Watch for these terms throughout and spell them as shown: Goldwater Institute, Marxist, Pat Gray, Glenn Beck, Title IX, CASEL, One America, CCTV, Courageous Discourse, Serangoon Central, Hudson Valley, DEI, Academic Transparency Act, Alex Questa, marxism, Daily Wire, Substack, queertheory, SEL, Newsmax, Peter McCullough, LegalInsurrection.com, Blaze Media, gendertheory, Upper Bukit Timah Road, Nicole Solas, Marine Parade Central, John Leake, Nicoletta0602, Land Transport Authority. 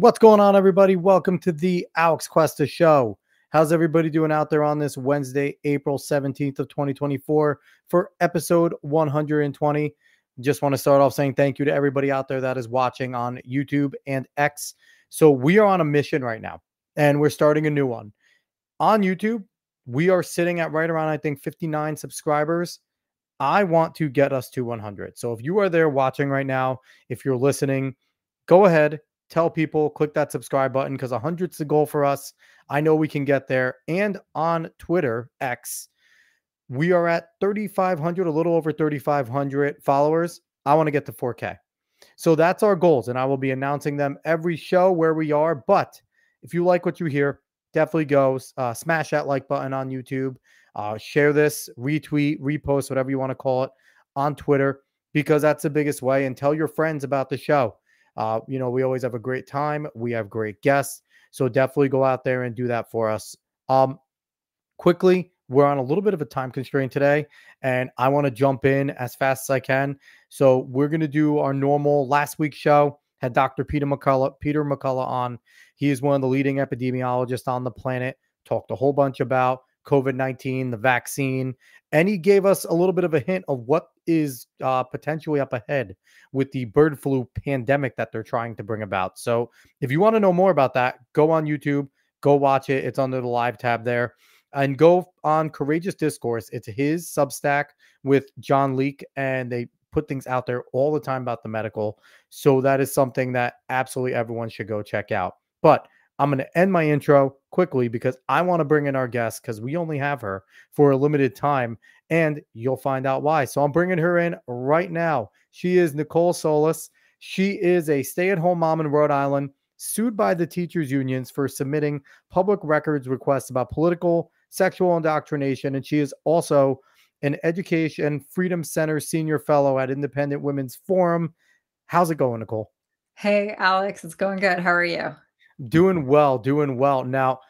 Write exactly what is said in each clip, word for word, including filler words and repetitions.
What's going on, everybody? Welcome to the Alex Questa Show. How's everybody doing out there on this Wednesday, April seventeenth of twenty twenty-four for episode one hundred twenty? Just want to start off saying thank you to everybody out there that is watching on YouTube and X. So we are on a mission right now, and we're starting a new one. On YouTube, we are sitting at right around, I think, fifty-nine subscribers. I want to get us to one hundred. So if you are there watching right now, if you're listening, go ahead. Tell people, click that subscribe button, because one hundred's the goal for us. I know we can get there. And on Twitter, X, we are at thirty-five hundred, a little over thirty-five hundred followers. I want to get to four K. So that's our goals, and I will be announcing them every show where we are. But if you like what you hear, definitely go uh, smash that like button on YouTube. Uh, share this, retweet, repost, whatever you want to call it, on Twitter, because that's the biggest way. And tell your friends about the show. Uh, you know, we always have a great time. We have great guests. So definitely go out there and do that for us. Um, quickly, we're on a little bit of a time constraint today, and I want to jump in as fast as I can. So we're going to do our normal last week's show. Had Doctor Peter McCullough, Peter McCullough on. He is one of the leading epidemiologists on the planet. Talked a whole bunch about COVID nineteen, the vaccine, and he gave us a little bit of a hint of what is uh, potentially up ahead with the bird flu pandemic that they're trying to bring about. So if you want to know more about that, go on YouTube, go watch it. It's under the live tab there. And go on Courageous Discourse. It's his Substack with John Leake, and they put things out there all the time about the medical. So that is something that absolutely everyone should go check out. But I'm going to end my intro quickly because I want to bring in our guest, because we only have her for a limited time, and you'll find out why. So I'm bringing her in right now. She is Nicole Solas. She is a stay-at-home mom in Rhode Island, sued by the teachers unions for submitting public records requests about political, sexual indoctrination, and she is also an Education Freedom Center senior fellow at Independent Women's Forum. How's it going, Nicole? Hey, Alex. It's going good. How are you? Doing well, doing well. Now,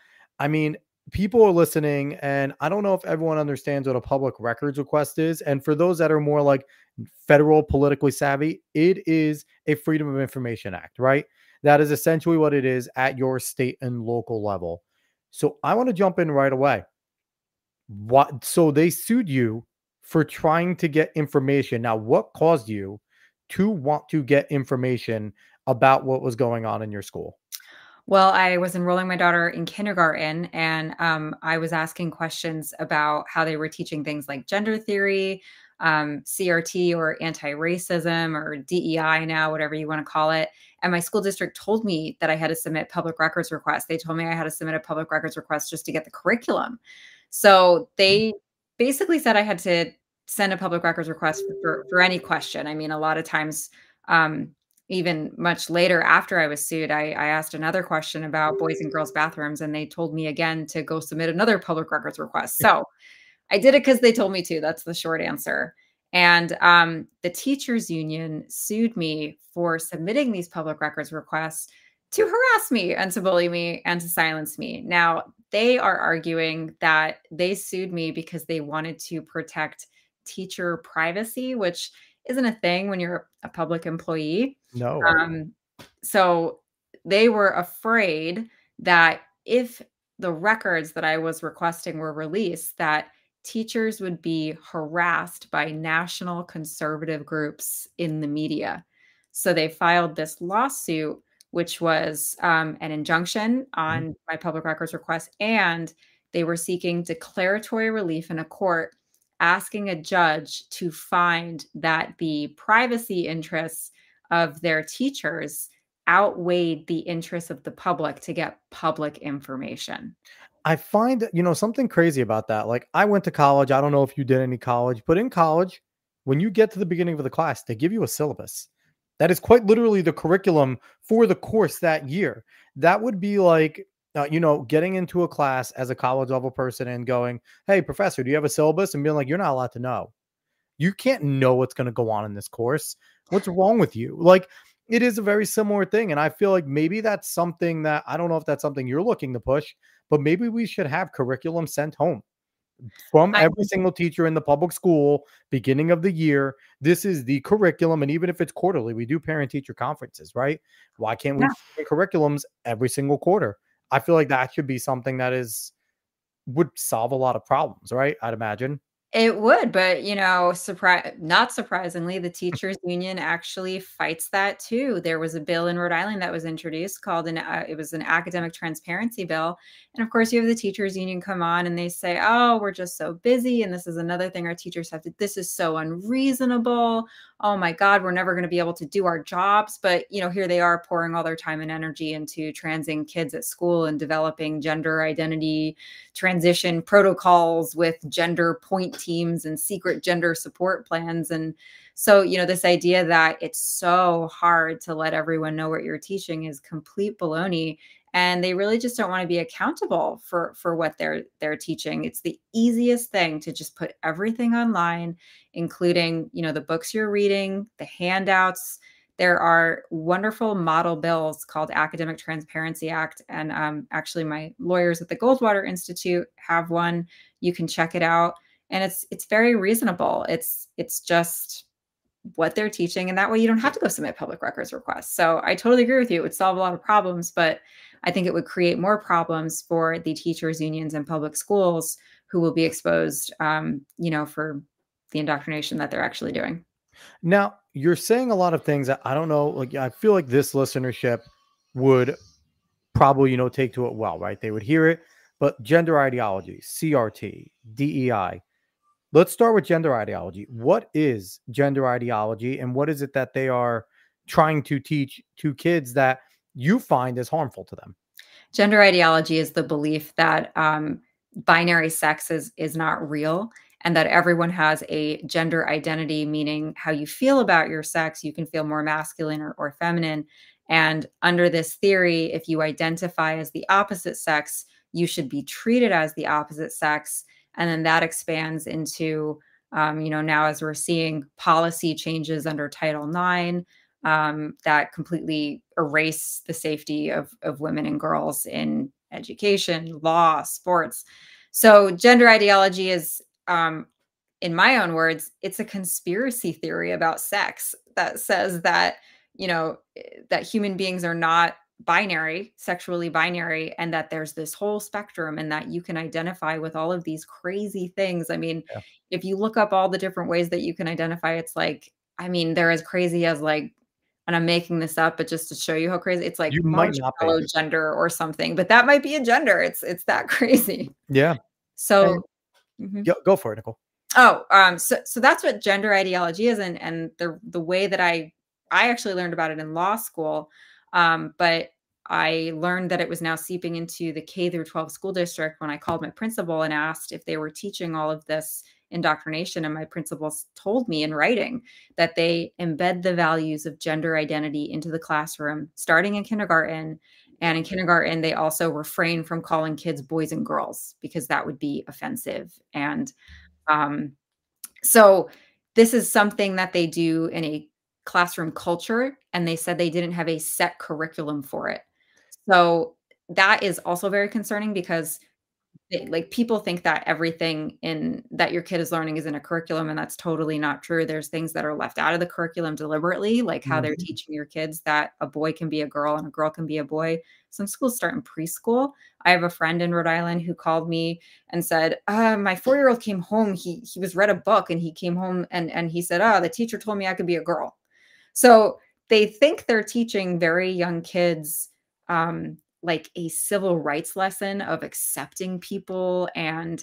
I mean, people are listening, and I don't know if everyone understands what a public records request is. And for those that are more like federal politically savvy, it is a Freedom of Information Act, right? That is essentially what it is at your state and local level. So I want to jump in right away. What? So they sued you for trying to get information. Now, what caused you to want to get information about what was going on in your school? Well, I was enrolling my daughter in kindergarten, and um, I was asking questions about how they were teaching things like gender theory, um, C R T, or anti-racism, or D E I now, whatever you want to call it. And my school district told me that I had to submit public records requests. They told me I had to submit a public records request just to get the curriculum. So they basically said I had to send a public records request for, for any question. I mean, a lot of times... Um, Even much later after I was sued, I, I asked another question about boys and girls bathrooms, and they told me again to go submit another public records request. So I did it because they told me to. That's the short answer. And um, the teachers union sued me for submitting these public records requests to harass me and to bully me and to silence me. Now, they are arguing that they sued me because they wanted to protect teacher privacy, which isn't a thing when you're a public employee. No. Um, so they were afraid that if the records that I was requesting were released, that teachers would be harassed by national conservative groups in the media. So they filed this lawsuit, which was um, an injunction on mm-hmm. my public records request, and they were seeking declaratory relief in a court, asking a judge to find that the privacy interests of their teachers outweighed the interests of the public to get public information. I find, you know, something crazy about that. Like, I went to college. I don't know if you did any college, but in college, when you get to the beginning of the class, they give you a syllabus. That is quite literally the curriculum for the course that year. That would be like, Uh, you know, getting into a class as a college level person and going, "Hey, professor, do you have a syllabus?" And being like, "You're not allowed to know. You can't know what's going to go on in this course. What's wrong with you?" Like, it is a very similar thing. And I feel like maybe that's something that, I don't know if that's something you're looking to push, but maybe we should have curriculum sent home from I, every single teacher in the public school, beginning of the year. This is the curriculum. And even if it's quarterly, we do parent teacher conferences, right? Why can't we yeah. curriculums every single quarter? I feel like that should be something that is, would solve a lot of problems, right? I'd imagine. It would, but you know, surprise, not surprisingly, the teachers union actually fights that too. There was a bill in Rhode Island that was introduced called an, uh, it was an academic transparency bill. And of course you have the teachers union come on and they say, oh, we're just so busy. And this is another thing our teachers have to, this is so unreasonable. Oh my God, we're never going to be able to do our jobs. But you know, here they are pouring all their time and energy into transing kids at school and developing gender identity transition protocols with gender point teams and secret gender support plans. And so, you know, this idea that it's so hard to let everyone know what you're teaching is complete baloney. And they really just don't want to be accountable for, for what they're, they're teaching. It's the easiest thing to just put everything online, including, you know, the books you're reading, the handouts. There are wonderful model bills called Academic Transparency Act. And um, actually my lawyers at the Goldwater Institute have one. You can check it out. And it's it's very reasonable. It's it's just what they're teaching, and that way you don't have to go submit public records requests. So I totally agree with you. It would solve a lot of problems, but I think it would create more problems for the teachers unions and public schools who will be exposed, um, you know, for the indoctrination that they're actually doing. Now, you're saying a lot of things that I don't know. Like I feel like this listenership would probably, you know, take to it well, right? They would hear it. But gender ideology, C R T, D E I. Let's start with gender ideology. What is gender ideology, and what is it that they are trying to teach to kids that you find is harmful to them? Gender ideology is the belief that um, binary sex is, is not real, and that everyone has a gender identity, meaning how you feel about your sex. You can feel more masculine or, or feminine. And under this theory, if you identify as the opposite sex, you should be treated as the opposite sex. And then that expands into, um, you know, now as we're seeing policy changes under Title nine um, that completely erase the safety of, of women and girls in education, law, sports. So gender ideology is, um, in my own words, it's a conspiracy theory about sex that says that, you know, that human beings are not binary, sexually binary, and that there's this whole spectrum and that you can identify with all of these crazy things. I mean, yeah. if you look up all the different ways that you can identify, it's like, I mean, they're as crazy as like, and I'm making this up, but just to show you how crazy, it's like you might not be gender or something, but that might be a gender. It's, it's that crazy. Yeah. So mm-hmm. go for it, Nicole. Oh, um, so, so that's what gender ideology is. And, and the, the way that I, I actually learned about it in law school. Um, but I learned that it was now seeping into the K through twelve school district when I called my principal and asked if they were teaching all of this indoctrination. And my principal told me in writing that they embed the values of gender identity into the classroom, starting in kindergarten. And in kindergarten, they also refrain from calling kids boys and girls because that would be offensive. And um, so this is something that they do in a classroom culture, and they said they didn't have a set curriculum for it. So that is also very concerning because they, like people think that everything in that your kid is learning is in a curriculum, and that's totally not true. There's things that are left out of the curriculum deliberately, like how mm-hmm. they're teaching your kids that a boy can be a girl and a girl can be a boy. Some schools start in preschool. I have a friend in Rhode Island who called me and said, uh, my four-year-old came home. He, he was read a book and he came home and, and he said, oh, the teacher told me I could be a girl. So they think they're teaching very young kids um, like a civil rights lesson of accepting people and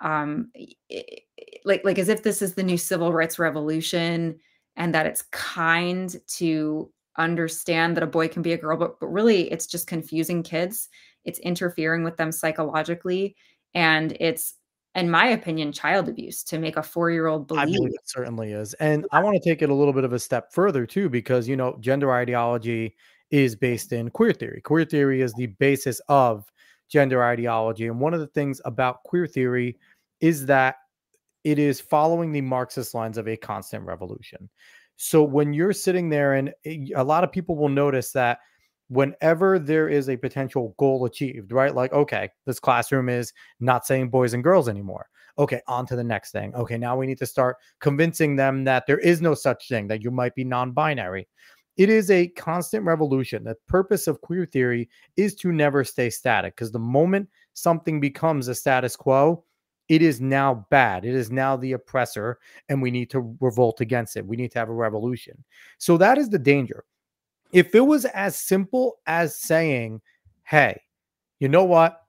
um, it, like, like as if this is the new civil rights revolution and that it's kind to understand that a boy can be a girl, but, but really it's just confusing kids. It's interfering with them psychologically. And it's, in my opinion, child abuse to make a four-year-old believe. I believe it certainly is. And I want to take it a little bit of a step further too, because, you know, gender ideology is based in queer theory. Queer theory is the basis of gender ideology. And one of the things about queer theory is that it is following the Marxist lines of a constant revolution. So when you're sitting there, and a lot of people will notice that whenever there is a potential goal achieved, right? Like, okay, this classroom is not saying boys and girls anymore. Okay, on to the next thing. Okay, now we need to start convincing them that there is no such thing, that you might be non-binary. It is a constant revolution. The purpose of queer theory is to never stay static, because the moment something becomes a status quo, it is now bad. It is now the oppressor, and we need to revolt against it. We need to have a revolution. So that is the danger. If it was as simple as saying, hey, you know what?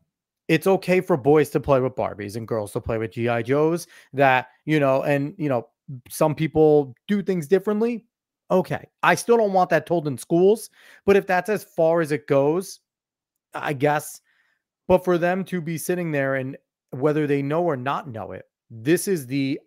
It's okay for boys to play with Barbies and girls to play with G I Joes, that, you know, and, you know, some people do things differently. Okay, I still don't want that told in schools, but if that's as far as it goes, I guess. But for them to be sitting there, and whether they know or not know it, this is the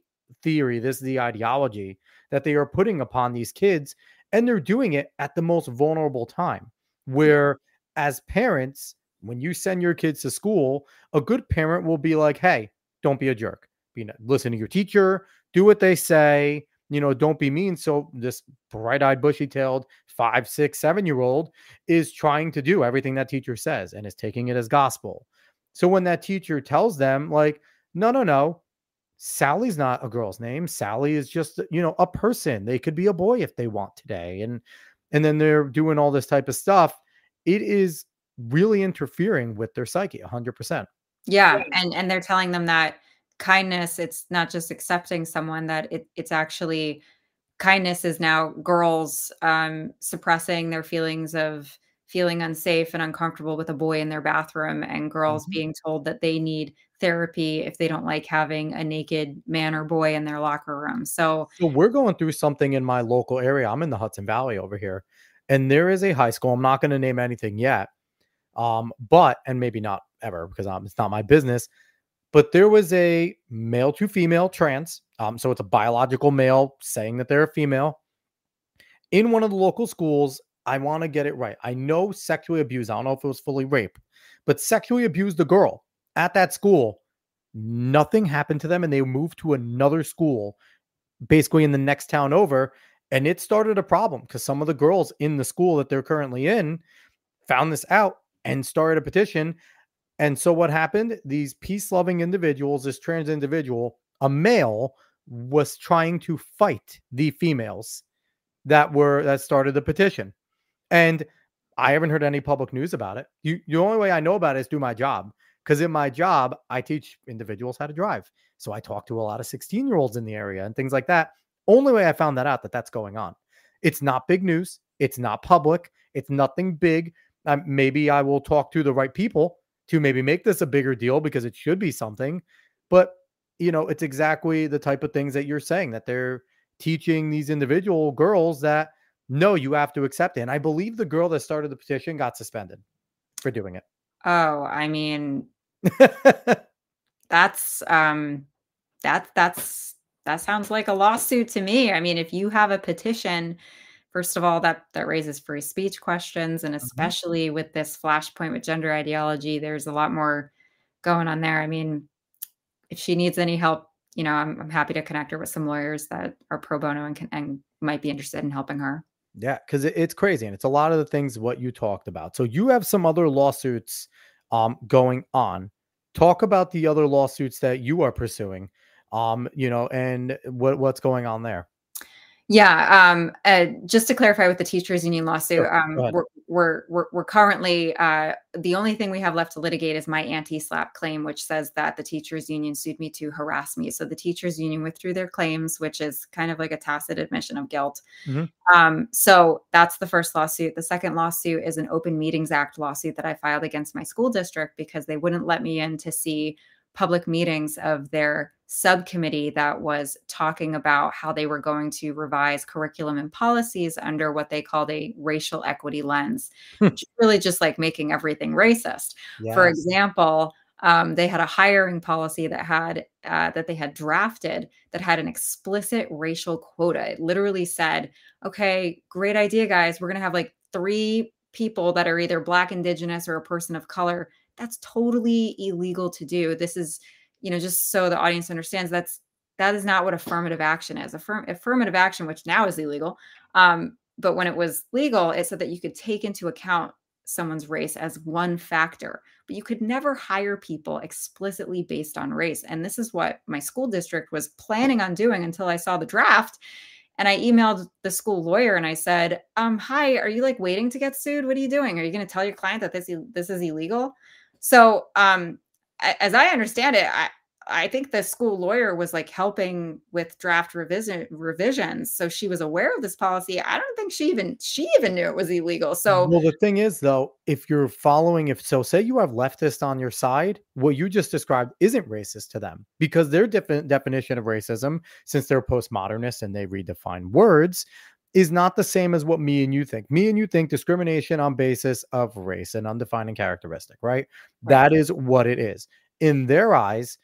theory, this is the ideology that they are putting upon these kids, and they're doing it at the most vulnerable time, where as parents, when you send your kids to school, a good parent will be like, hey, don't be a jerk. You know, listen to your teacher, do what they say. You know, don't be mean. So this bright-eyed, bushy-tailed five, six, seven-year-old is trying to do everything that teacher says and is taking it as gospel. So when that teacher tells them, like, no, no, no, Sally's not a girl's name. Sally is just, you know, a person. They could be a boy if they want today. And, and then they're doing all this type of stuff. It is really interfering with their psyche, one hundred percent. Yeah, and, and they're telling them that kindness, it's not just accepting someone, that it, it's actually kindness is now girls um, suppressing their feelings of feeling unsafe and uncomfortable with a boy in their bathroom, and girls mm-hmm. being told that they need therapy if they don't like having a naked man or boy in their locker room. So, so we're going through something in my local area. I'm in the Hudson Valley over here, and there is a high school. I'm not going to name anything yet, um, but, and maybe not ever, because um, it's not my business. But there was a male to female trans. Um, so it's a biological male saying that they're a female in one of the local schools. I want to get it right. I know sexually abused. I don't know if it was fully rape, but sexually abused a girl at that school. Nothing happened to them, and they moved to another school, basically in the next town over. And it started a problem, because some of the girls in the school that they're currently in found this out and started a petition. And so what happened? These peace-loving individuals, this trans individual, a male, was trying to fight the females that were that started the petition. And I haven't heard any public news about it. You, the only way I know about it is through my job, because in my job, I teach individuals how to drive. So I talk to a lot of sixteen-year-olds in the area and things like that. Only way I found that out, that that's going on. It's not big news. It's not public. It's nothing big. Um, maybe I will talk to the right people to maybe make this a bigger deal, because it should be something. But, you know, it's exactly the type of things that you're saying, that they're teaching these individual girls that, no, you have to accept it. And I believe the girl that started the petition got suspended for doing it. Oh, I mean, that's, um, that, that's, that sounds like a lawsuit to me. I mean, if you have a petition, first of all, that, that raises free speech questions. And especially mm-hmm. with this flashpoint with gender ideology, there's a lot more going on there. I mean, if she needs any help, you know, I'm, I'm happy to connect her with some lawyers that are pro bono and, can, and might be interested in helping her. Yeah, because it, it's crazy. And it's a lot of the things what you talked about. So you have some other lawsuits um, going on. Talk about the other lawsuits that you are pursuing, um, you know, and what, what's going on there. Yeah, um, uh, just to clarify with the teachers union lawsuit, um, we're, we're, we're, we're currently, uh, the only thing we have left to litigate is my anti-slap claim, which says that the teachers union sued me to harass me. So the teachers union withdrew their claims, which is kind of like a tacit admission of guilt. Mm-hmm. Um, so that's the first lawsuit. The second lawsuit is an Open Meetings Act lawsuit that I filed against my school district, because they wouldn't let me in to see public meetings of their subcommittee that was talking about how they were going to revise curriculum and policies under what they called a racial equity lens, which is really just like making everything racist. Yes. For example, um, they had a hiring policy that had uh, that they had drafted that had an explicit racial quota. It literally said, okay, great idea, guys. We're going to have like three people that are either Black, Indigenous, or a person of color. That's totally illegal to do. This is, you know, just so the audience understands, that's, that is not what affirmative action is. Affirm, affirmative action, which now is illegal. Um, but when it was legal, it said that you could take into account someone's race as one factor, but you could never hire people explicitly based on race. And this is what my school district was planning on doing until I saw the draft. And I emailed the school lawyer and I said, um, hi, are you like waiting to get sued? What are you doing? Are you going to tell your client that this, this is illegal? So um, as I understand it, I, I think the school lawyer was like helping with draft revision revisions. So she was aware of this policy. I don't think she even, she even knew it was illegal. So well, the thing is though, if you're following, if so, say you have leftists on your side, what you just described isn't racist to them because their different definition of racism, since they're postmodernists and they redefine words, is not the same as what me and you think. Me and you think discrimination on basis of race and undefining characteristic, right? Right. That is what it is. In their eyes,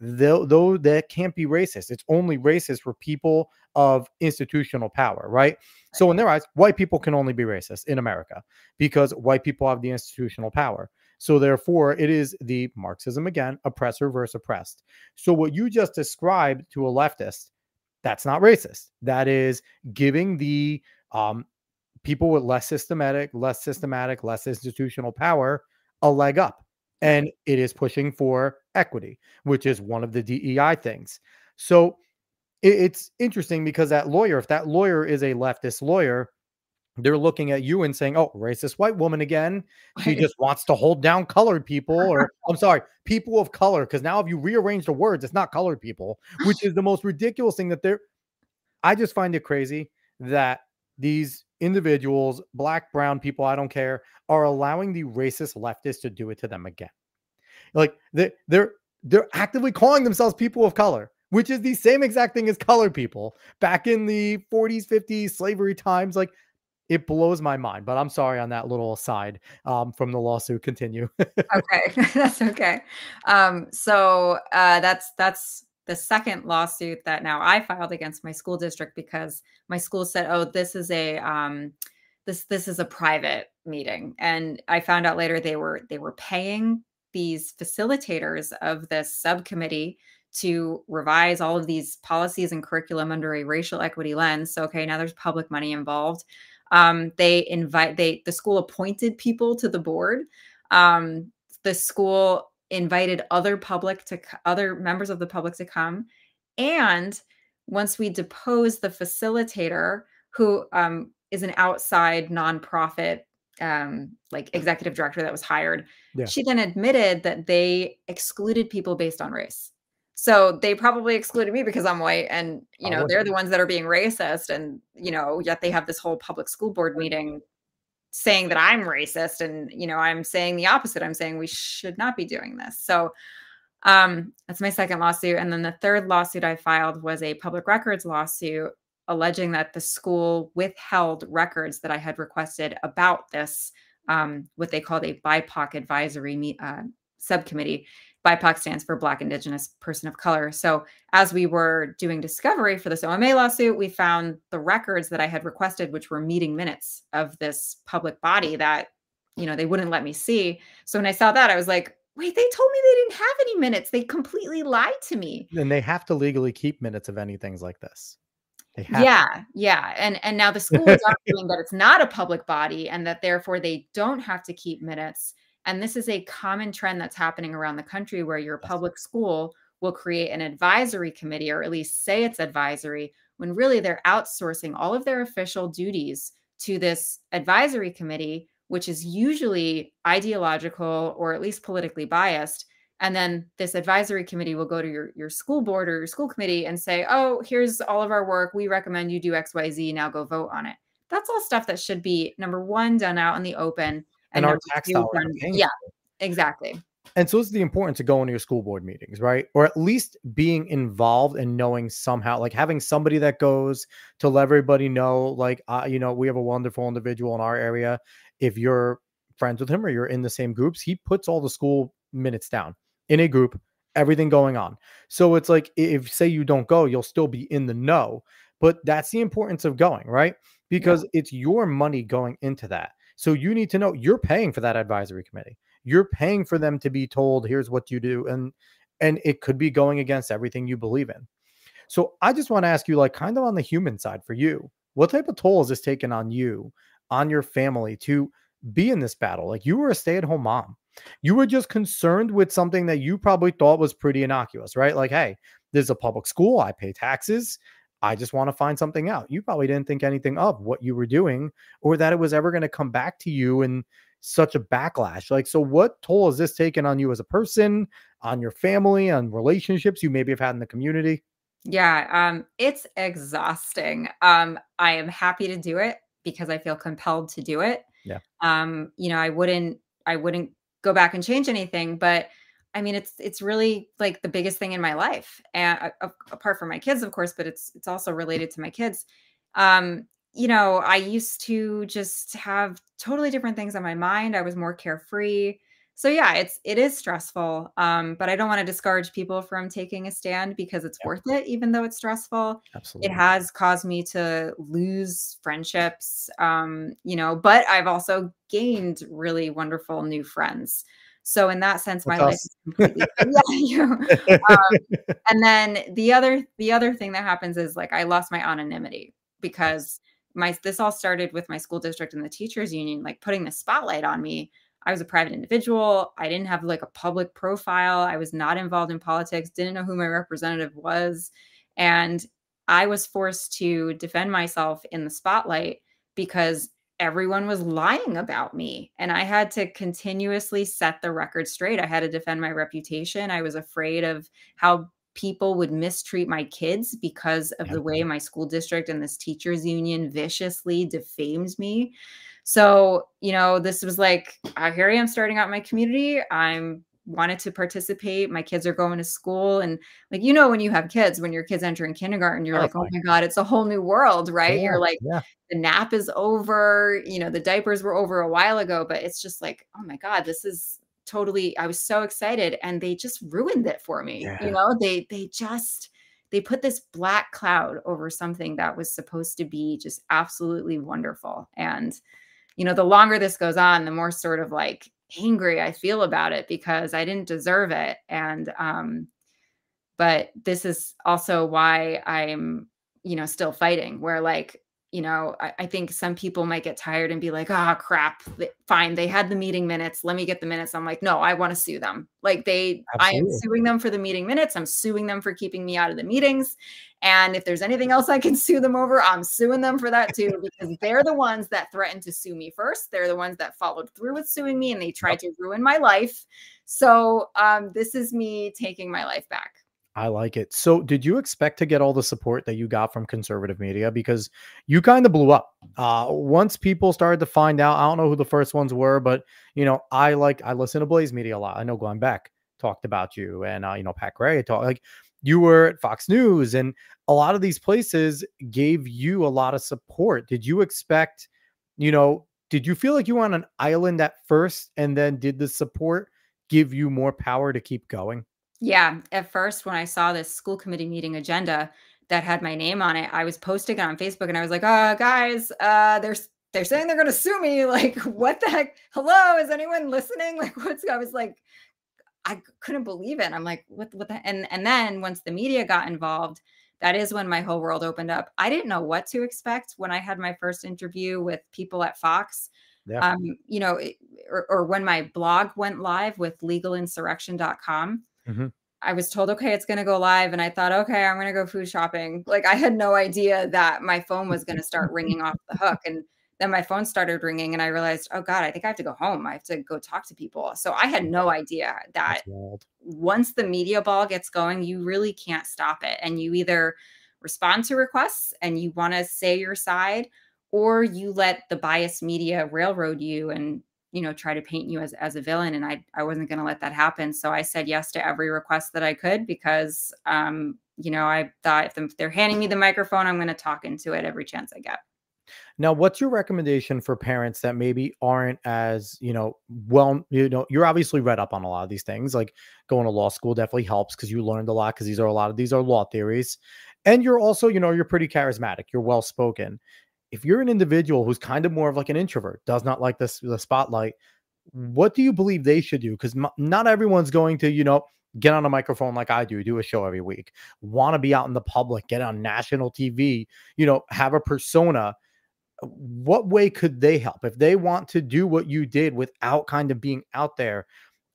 though, that can't be racist. It's only racist for people of institutional power, right? So in their eyes, white people can only be racist in America because white people have the institutional power. So therefore, it is the Marxism, again, oppressor versus oppressed. So what you just described to a leftist, that's not racist. That is giving the um, people with less systematic, less systematic, less institutional power a leg up. And it is pushing for equity, which is one of the D E I things. So it's interesting because that lawyer, if that lawyer is a leftist lawyer, they're looking at you and saying, oh, racist white woman again. She just wants to hold down colored people, or I'm sorry, people of color. Because now if you rearrange the words, it's not colored people, which is the most ridiculous thing that they're, I just find it crazy that these individuals, black, brown people, I don't care, are allowing the racist leftists to do it to them again. Like they're, they're, they're actively calling themselves people of color, which is the same exact thing as colored people back in the forties, fifties, slavery times. Like it blows my mind, but I'm sorry on that little aside um, from the lawsuit. Continue. Okay. That's okay. Um, so uh, that's, that's, the second lawsuit that now I filed against my school district because my school said, oh, this is a, um, this, this is a private meeting. And I found out later they were, they were paying these facilitators of this subcommittee to revise all of these policies and curriculum under a racial equity lens. So, okay, now there's public money involved. Um, they invite, they, the school appointed people to the board. Um, the school invited other public to other members of the public to come. And once we deposed the facilitator, who um, is an outside nonprofit, um, like executive director that was hired, yeah. She then admitted that they excluded people based on race. So they probably excluded me because I'm white and, you know, oh, they're the ones that are being racist. And, you know, yet they have this whole public school board meeting saying that I'm racist. And, you know, I'm saying the opposite. I'm saying we should not be doing this. So um, that's my second lawsuit. And then the third lawsuit I filed was a public records lawsuit alleging that the school withheld records that I had requested about this, um, what they called a B I P O C advisory uh, subcommittee. B I P O C stands for Black, Indigenous, Person of Color. So as we were doing discovery for this O M A lawsuit, we found the records that I had requested, which were meeting minutes of this public body that, you know, they wouldn't let me see. So when I saw that, I was like, wait, they told me they didn't have any minutes. They completely lied to me. And they have to legally keep minutes of any things like this. They have yeah. To. Yeah. And, and now the school is arguing that it's not a public body and that therefore they don't have to keep minutes. And this is a common trend that's happening around the country where your public school will create an advisory committee, or at least say it's advisory, when really they're outsourcing all of their official duties to this advisory committee, which is usually ideological or at least politically biased. And then this advisory committee will go to your, your school board or your school committee and say, oh, here's all of our work. We recommend you do X, Y, Z. Now go vote on it. That's all stuff that should be, number one, done out in the open. And, and our tax dollars. Yeah, exactly. And so it's the importance of going to your school board meetings, right? Or at least being involved and knowing somehow, like having somebody that goes to let everybody know, like, uh, you know, we have a wonderful individual in our area. If you're friends with him or you're in the same groups, he puts all the school minutes down in a group, everything going on. So it's like, if say you don't go, you'll still be in the know. But that's the importance of going, right? Because yeah. It's your money going into that. So you need to know you're paying for that advisory committee. You're paying for them to be told, here's what you do. And, and it could be going against everything you believe in. So I just want to ask you, like, kind of on the human side for you, what type of toll is this taking on you, on your family to be in this battle. Like, you were a stay-at-home mom. You were just concerned with something that you probably thought was pretty innocuous, right? Like, hey, there's a public school. I pay taxes. I just want to find something out. You probably didn't think anything of what you were doing or that it was ever going to come back to you in such a backlash. Like, so what toll has this taken on you as a person, on your family, on relationships you maybe have had in the community? Yeah, um, it's exhausting. Um, I am happy to do it because I feel compelled to do it. Yeah. Um, you know, I wouldn't, I wouldn't go back and change anything, but I mean, it's, it's really like the biggest thing in my life, and uh, apart from my kids, of course, but it's, it's also related to my kids. Um, you know, I used to just have totally different things on my mind. I was more carefree. So yeah, it's, it is stressful. Um, but I don't want to discourage people from taking a stand because it's yeah. worth it, even though it's stressful. Absolutely. It has caused me to lose friendships, um, you know, but I've also gained really wonderful new friends. So in that sense, my life is completely you. Um, and then the other, the other thing that happens is, like, I lost my anonymity because my, this all started with my school district and the teachers union, like, putting the spotlight on me. I was a private individual. I didn't have like a public profile. I was not involved in politics, didn't know who my representative was. And I was forced to defend myself in the spotlight because everyone was lying about me. And I had to continuously set the record straight. I had to defend my reputation. I was afraid of how people would mistreat my kids because of the way my school district and this teachers union viciously defamed me. So, you know, this was like, uh, here I am starting out my community. I'm wanted to participate. My kids are going to school. And like, you know, when you have kids, when your kids enter in kindergarten, you're That's like, fine. Oh my God, it's a whole new world, right? Yeah, you're like, yeah. the nap is over, you know, the diapers were over a while ago, but it's just like, oh my God, this is totally, I was so excited. And they just ruined it for me. Yeah. You know, they, they just, they put this black cloud over something that was supposed to be just absolutely wonderful. And, you know, the longer this goes on, the more sort of like angry I feel about it because I didn't deserve it. And, um, but this is also why I'm, you know, still fighting, where like, you know, I, I think some people might get tired and be like, oh crap, fine. They had the meeting minutes. Let me get the minutes. I'm like, no, I want to sue them. Like they, absolutely. I am suing them for the meeting minutes. I'm suing them for keeping me out of the meetings. And if there's anything else I can sue them over, I'm suing them for that too, because they're the ones that threatened to sue me first. They're the ones that followed through with suing me and they tried yep. to ruin my life. So um, this is me taking my life back. I like it. So did you expect to get all the support that you got from conservative media? Because you kind of blew up. Uh, once people started to find out, I don't know who the first ones were, but you know, I like, I listen to Blaze Media a lot. I know Glenn Beck talked about you and, uh, you know, Pat Gray talked, like you were at Fox News and a lot of these places gave you a lot of support. Did you expect, you know, did you feel like you were on an island at first and then did the support give you more power to keep going? Yeah. At first, when I saw this school committee meeting agenda that had my name on it, I was posting it on Facebook and I was like, oh, guys, uh, they're, they're saying they're going to sue me. Like, what the heck? Hello, is anyone listening? Like, what's, I was like, I couldn't believe it. I'm like, what, what the, and, and then once the media got involved, that is when my whole world opened up. I didn't know what to expect when I had my first interview with people at Fox. Yeah. Um, you know, or, or when my blog went live with legal insurrection dot com. Mm-hmm. I was told, okay, it's going to go live. And I thought, okay, I'm going to go food shopping. Like I had no idea that my phone was going to start ringing off the hook. And then my phone started ringing and I realized, oh God, I think I have to go home. I have to go talk to people. So I had no idea that once the media ball gets going, you really can't stop it. And you either respond to requests and you want to say your side, or you let the biased media railroad you and you know, try to paint you as, as a villain. And I, I wasn't going to let that happen. So I said yes to every request that I could because, um, you know, I thought if they're handing me the microphone, I'm going to talk into it every chance I get. Now, what's your recommendation for parents that maybe aren't as, you know, well, you know, you're obviously read up on a lot of these things, like going to law school definitely helps because you learned a lot because these are a lot of, these are law theories. And you're also, you know, you're pretty charismatic. You're well-spoken. If you're an individual who's kind of more of like an introvert, does not like this, the spotlight, what do you believe they should do? Because not everyone's going to, you know, get on a microphone like I do, do a show every week, want to be out in the public, get on national T V, you know, have a persona. what way could they help? If they want to do what you did without kind of being out there,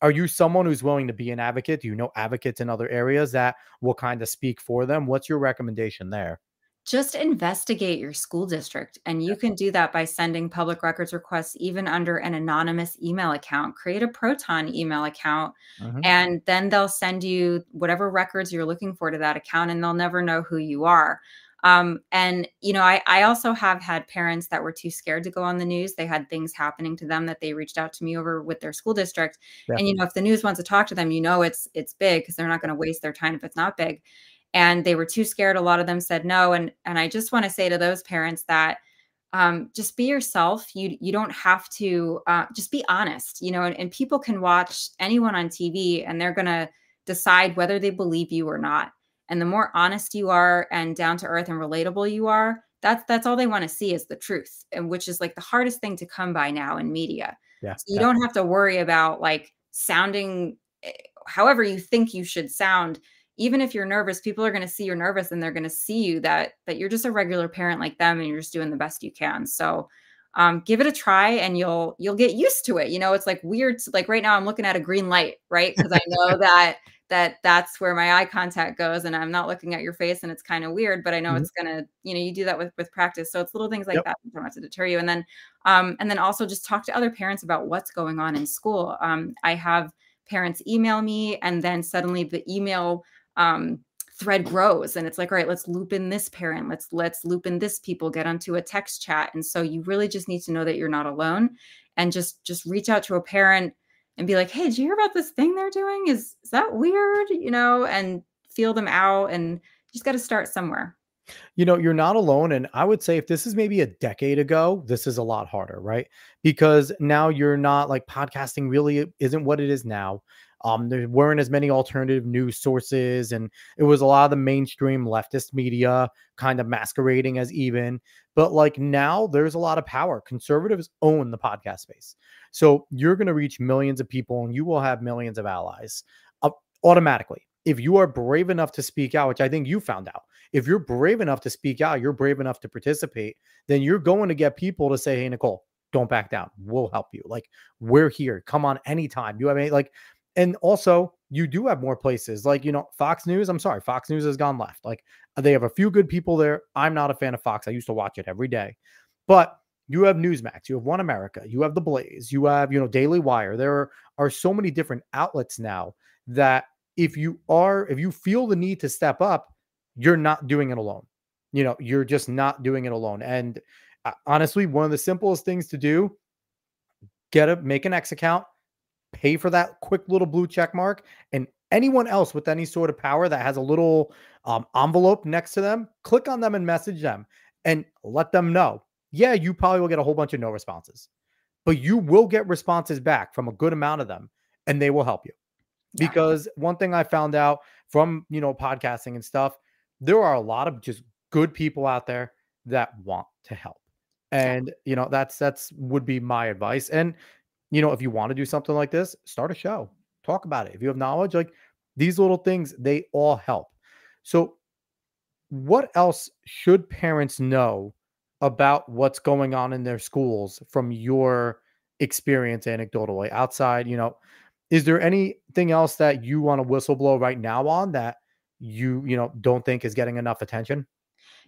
are you someone who's willing to be an advocate? Do you know advocates in other areas that will kind of speak for them? What's your recommendation there? Just investigate your school district. And you can do that by sending public records requests, even under an anonymous email account. Create a Proton email account, mm-hmm. and then they'll send you whatever records you're looking for to that account, and they'll never know who you are. Um, and, you know, I, I also have had parents that were too scared to go on the news. They had things happening to them that they reached out to me over with their school district. Definitely. And, you know, if the news wants to talk to them, you know, it's, it's big, because they're not going to waste their time if it's not big. And they were too scared. A lot of them said no. And, and I just want to say to those parents that, um, just be yourself. You, you don't have to, uh, just be honest, you know, and, and people can watch anyone on T V and they're going to decide whether they believe you or not. And the more honest you are and down to earth and relatable you are, that's, that's all they want to see is the truth. And which is like the hardest thing to come by now in media. Yeah, so you definitely don't have to worry about like sounding however you think you should sound. Even if you're nervous, people are going to see you're nervous, and they're going to see you that, that you're just a regular parent like them, and you're just doing the best you can. So um, give it a try and you'll, you'll get used to it. You know, it's like weird. To, like right now I'm looking at a green light, right? Cause I know that, that that's where my eye contact goes, and I'm not looking at your face, and it's kind of weird, but I know mm-hmm. it's gonna, you know, you do that with, with practice. So it's little things like yep. that that don't have to deter you. And then, um, and then also just talk to other parents about what's going on in school. Um, I have parents email me, and then suddenly the email um, thread grows, and it's like, all right, let's loop in this parent. Let's, let's loop in this people, get onto a text chat. And so you really just need to know that you're not alone, and just, just reach out to a parent and be like, hey, did you hear about this thing they're doing? Is, is that weird? You know, and feel them out, and you just got to start somewhere. You know, you're not alone. And I would say if this is maybe a decade ago, this is a lot harder, right? Because now you're not like podcasting really isn't what it is now. Um, there weren't as many alternative news sources, and it was a lot of the mainstream leftist media kind of masquerading as even, but like now there's a lot of power. Conservatives own the podcast space. So you're going to reach millions of people, and you will have millions of allies uh, automatically. If you are brave enough to speak out, which I think you found out, if you're brave enough to speak out, you're brave enough to participate, then you're going to get people to say, hey, Nicole, don't back down. We'll help you. Like, we're here. Come on anytime. You have any, like, and also you do have more places like, you know, Fox News. I'm sorry. Fox News has gone left. Like, they have a few good people there. I'm not a fan of Fox. I used to watch it every day, but you have Newsmax, you have One America, you have the Blaze, you have, you know, Daily Wire. There are, are so many different outlets now that if you are, if you feel the need to step up, you're not doing it alone. You know, you're just not doing it alone. And uh, honestly, one of the simplest things to do, get a, make an X account, pay for that quick little blue check mark, and anyone else with any sort of power that has a little um, envelope next to them, click on them and message them and let them know. Yeah, you probably will get a whole bunch of no responses, but you will get responses back from a good amount of them, and they will help you. Yeah. Because one thing I found out from, you know, podcasting and stuff, there are a lot of just good people out there that want to help. And, yeah. you know, that's, that's would be my advice. And, you know, if you want to do something like this, start a show, talk about it. If you have knowledge, like these little things, they all help. So what else should parents know about what's going on in their schools from your experience anecdotally outside, you know, is there anything else that you want to whistleblow right now on that you, you know, don't think is getting enough attention?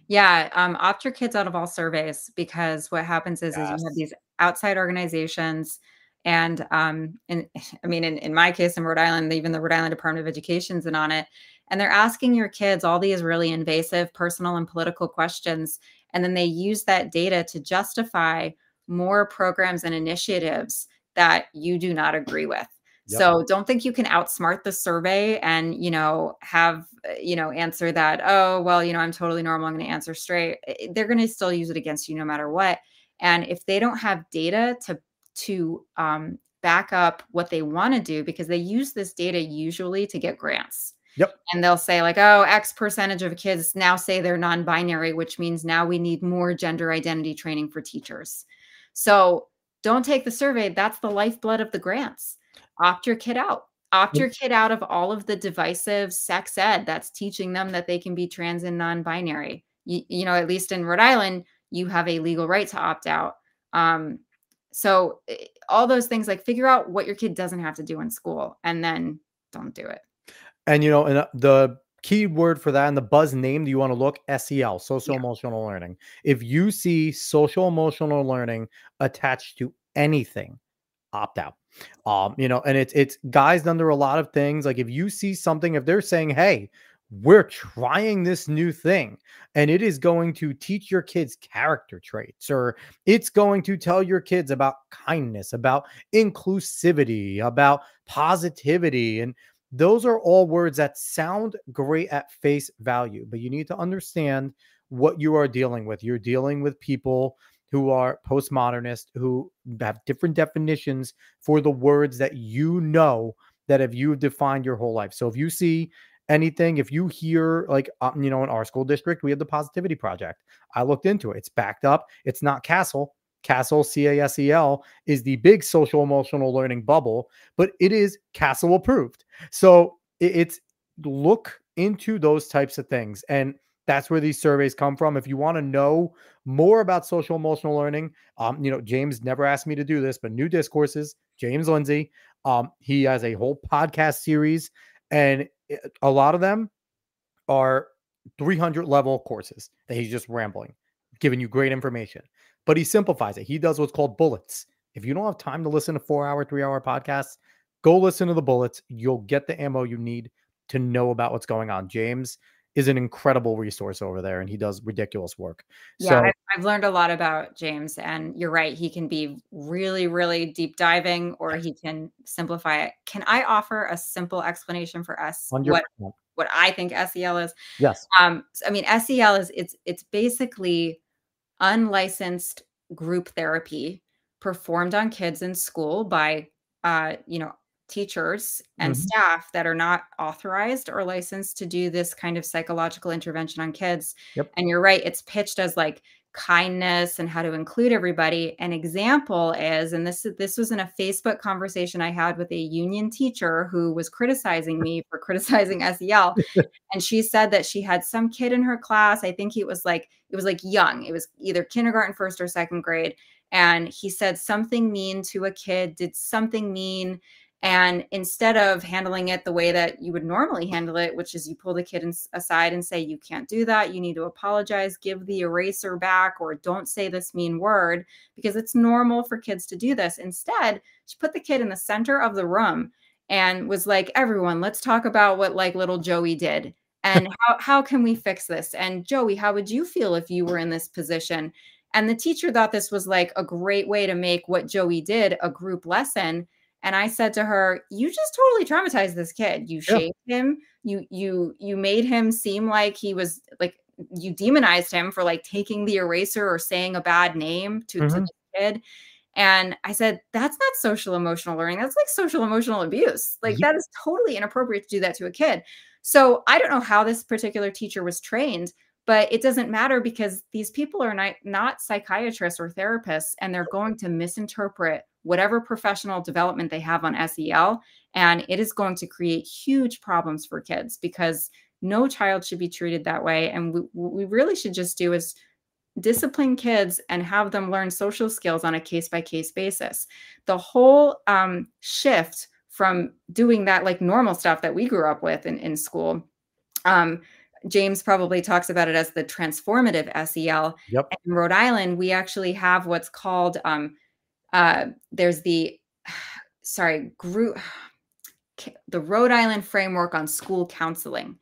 Yeah. Um, opt your kids out of all surveys, because what happens is, yes. is you have these outside organizations. And, um, and I mean, in, in my case, in Rhode Island, even the Rhode Island Department of Education's in on it. And they're asking your kids all these really invasive personal and political questions. And then they use that data to justify more programs and initiatives that you do not agree with. Yep. So don't think you can outsmart the survey and, you know, have, you know, answer that, oh, well, you know, I'm totally normal. I'm going to answer straight. They're going to still use it against you no matter what. And if they don't have data to, to um, back up what they want to do, because they use this data usually to get grants. Yep. And they'll say like, oh, X percentage of kids now say they're non-binary, which means now we need more gender identity training for teachers. So don't take the survey. That's the lifeblood of the grants. Opt your kid out. Opt your kid out of all of the divisive sex ed that's teaching them that they can be trans and non-binary. You, you know, at least in Rhode Island, you have a legal right to opt out. Um, so all those things, like, figure out what your kid doesn't have to do in school and then don't do it. And, you know, and the key word for that and the buzz name that you want to look, S E L, social emotional yeah. learning. If you see social emotional learning attached to anything, opt out. Um, you know, and it's, it's guys under a lot of things. Like if you see something, if they're saying, hey, we're trying this new thing and it is going to teach your kids character traits, or it's going to tell your kids about kindness, about inclusivity, about positivity. And those are all words that sound great at face value, but you need to understand what you are dealing with. You're dealing with people who are postmodernists, who have different definitions for the words that you know that have you defined your whole life. So if you see anything, if you hear, like, um, you know, in our school district, we have the Positivity Project. I looked into it. It's backed up. It's not CASEL. CASEL, C A S E L, is the big social emotional learning bubble, but it is CASEL approved. So it's look into those types of things. And that's where these surveys come from. If you want to know more about social emotional learning, um, you know, James never asked me to do this, but New Discourses, James Lindsay, um, he has a whole podcast series, and a lot of them are three hundred level courses that he's just rambling, giving you great information, but he simplifies it. He does what's called bullets. If you don't have time to listen to four hour, three hour podcasts, go listen to the bullets. You'll get the ammo you need to know about what's going on. James is an incredible resource over there, and he does ridiculous work. Yeah, so, I've, I've learned a lot about James, and you're right. He can be really, really deep diving, or he can simplify it. Can I offer a simple explanation for us? What, what I think S E L is? Yes. Um, so, I mean, S E L is it's it's basically unlicensed group therapy performed on kids in school by uh, you know, teachers and mm-hmm. staff that are not authorized or licensed to do this kind of psychological intervention on kids. Yep. And you're right. It's pitched as like kindness and how to include everybody. An example is, and this, this was in a Facebook conversation I had with a union teacher who was criticizing me for criticizing S E L. And she said that she had some kid in her class. I think he was like, it was like young, it was either kindergarten, first or second grade. And he said something mean to a kid, did something mean. And instead of handling it the way that you would normally handle it, which is you pull the kid aside and say, you can't do that. You need to apologize, give the eraser back, or don't say this mean word, because it's normal for kids to do this. Instead, she put the kid in the center of the room and was like, everyone, let's talk about what like little Joey did and how, how can we fix this? And Joey, how would you feel if you were in this position? And the teacher thought this was like a great way to make what Joey did a group lesson. And I said to her, you just totally traumatized this kid. You shaped yeah. him. You, you, you made him seem like he was like, you demonized him for like taking the eraser or saying a bad name to, mm-hmm. to the kid. And I said, that's not social emotional learning. That's like social emotional abuse. Like yeah. that is totally inappropriate to do that to a kid. So I don't know how this particular teacher was trained, but it doesn't matter because these people are not, not psychiatrists or therapists, and they're going to misinterpret whatever professional development they have on S E L. And it is going to create huge problems for kids because no child should be treated that way. And we, what we really should just do is discipline kids and have them learn social skills on a case-by-case basis. The whole um, shift from doing that like normal stuff that we grew up with in, in school, um, James probably talks about it as the transformative S E L. Yep. In Rhode Island, we actually have what's called, um, uh, there's the, sorry, group, the Rhode Island Framework on School Counseling.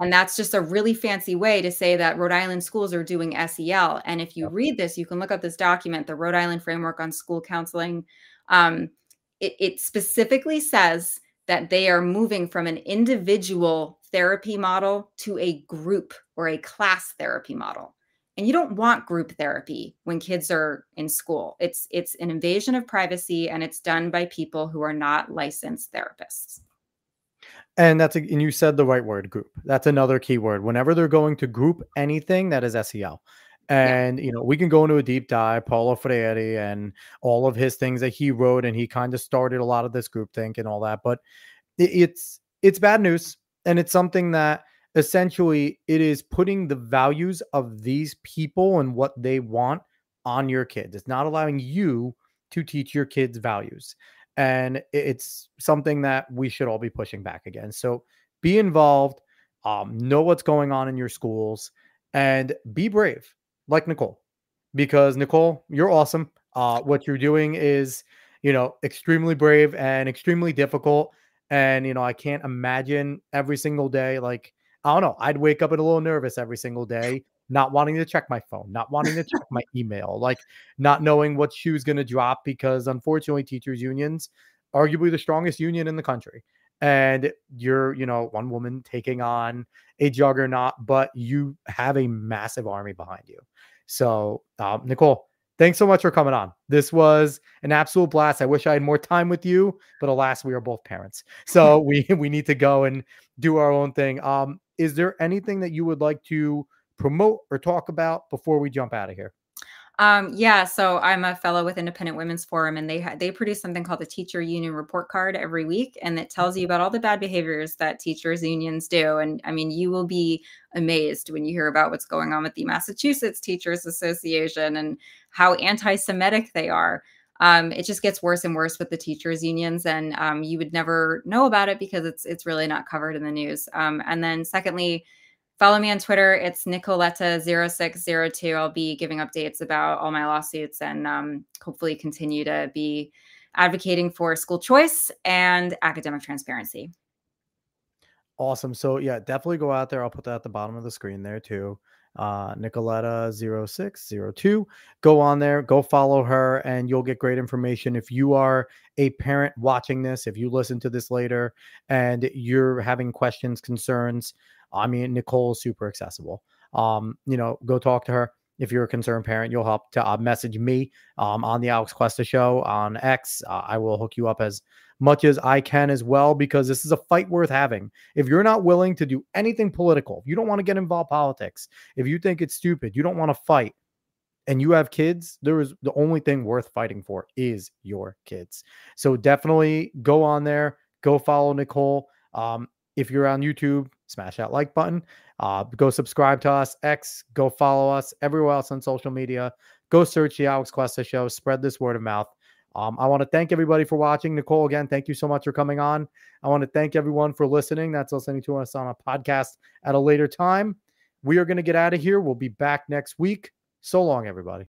And that's just a really fancy way to say that Rhode Island schools are doing S E L. And if you yep. read this, you can look up this document, the Rhode Island Framework on School Counseling. Um, it, it specifically says that they are moving from an individual therapy model to a group or a class therapy model. And you don't want group therapy when kids are in school. It's, it's an invasion of privacy, and it's done by people who are not licensed therapists. And that's, a, and you said the right word, group. That's another key word. Whenever they're going to group anything, that is S E L. And, yeah. you know, we can go into a deep dive, Paulo Freire and all of his things that he wrote. And he kind of started a lot of this group think and all that, but it, it's, it's bad news. And it's something that essentially it is putting the values of these people and what they want on your kids. It's not allowing you to teach your kids values. And it's something that we should all be pushing back against. So be involved, um, know what's going on in your schools, and be brave, like Nicole. Because Nicole, you're awesome. Uh, what you're doing is, you know, extremely brave and extremely difficult. And, you know, I can't imagine every single day, like, I don't know, I'd wake up and a little nervous every single day, not wanting to check my phone, not wanting to check my email, like not knowing what shoe's going to drop, because unfortunately, teachers unions, arguably the strongest union in the country. And you're, you know, one woman taking on a juggernaut, but you have a massive army behind you. So, um, Nicole, thanks so much for coming on. This was an absolute blast. I wish I had more time with you, but alas, we are both parents. So we, we need to go and do our own thing. Um, is there anything that you would like to promote or talk about before we jump out of here? Um, yeah, so I'm a fellow with Independent Women's Forum, and they they produce something called the Teacher Union Report Card every week, and it tells you about all the bad behaviors that teachers unions do. And I mean, you will be amazed when you hear about what's going on with the Massachusetts Teachers Association and how anti-Semitic they are. Um, it just gets worse and worse with the teachers unions, and um, you would never know about it because it's it's really not covered in the news. Um, and then secondly, follow me on Twitter. It's Nicoletta zero six zero two. I'll be giving updates about all my lawsuits and um, hopefully continue to be advocating for school choice and academic transparency. Awesome. So yeah, definitely go out there. I'll put that at the bottom of the screen there too. Uh, Nicoletta zero six zero two. Go on there, go follow her, and you'll get great information. If you are a parent watching this, if you listen to this later and you're having questions, concerns, I mean, Nicole is super accessible. Um, you know, go talk to her. If you're a concerned parent, you'll help to uh, message me um, on the Alex Questa show on X. Uh, I will hook you up as much as I can as well, because this is a fight worth having. If you're not willing to do anything political, you don't want to get involved in politics, if you think it's stupid, you don't want to fight, and you have kids, there is the only thing worth fighting for is your kids. So definitely go on there, go follow Nicole. Um, if you're on YouTube, smash that like button, uh, go subscribe to us, X, go follow us everywhere else on social media, go search the Alex Questa show, spread this word of mouth. Um, I want to thank everybody for watching. Nicole, again, thank you so much for coming on. I want to thank everyone for listening. That's listening to us on a podcast at a later time. We are going to get out of here. We'll be back next week. So long, everybody.